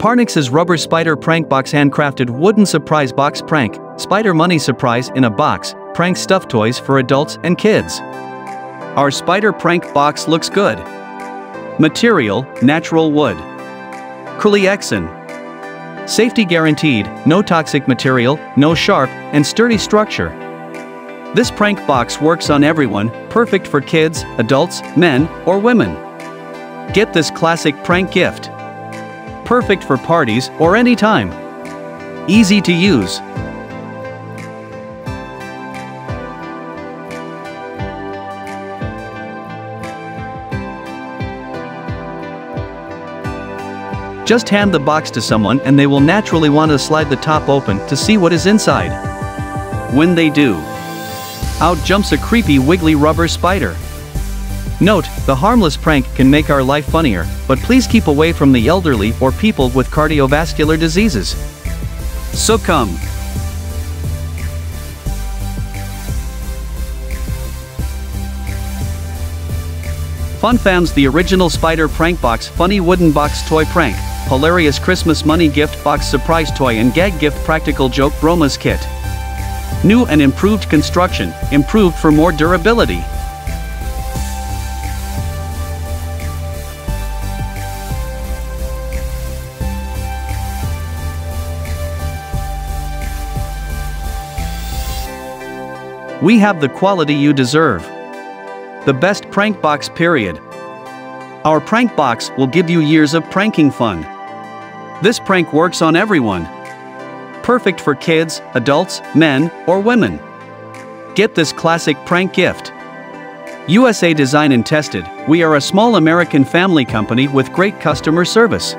Parnix's Rubber Spider Prank Box. Handcrafted wooden surprise box prank. Spider money surprise in a box. Prank stuffed toys for adults and kids. Our spider prank box looks good. Material, natural wood. Culiexin. Safety guaranteed, no toxic material, no sharp, and sturdy structure. This prank box works on everyone, perfect for kids, adults, men, or women. Get this classic prank gift. Perfect for parties or any time. Easy to use. Just hand the box to someone and they will naturally want to slide the top open to see what is inside. When they do, out jumps a creepy wiggly rubber spider. Note, the harmless prank can make our life funnier, but please keep away from the elderly or people with cardiovascular diseases. Succumb. FunFamz, the original spider prank box, funny wooden box toy prank. Hilarious Christmas money gift box surprise toy and gag gift practical joke bromas kit. New and improved construction, improved for more durability. We have the quality you deserve. The best prank box period. Our prank box will give you years of pranking fun. This prank works on everyone. Perfect for kids, adults, men, or women. Get this classic prank gift. USA designed and tested, we are a small American family company with great customer service.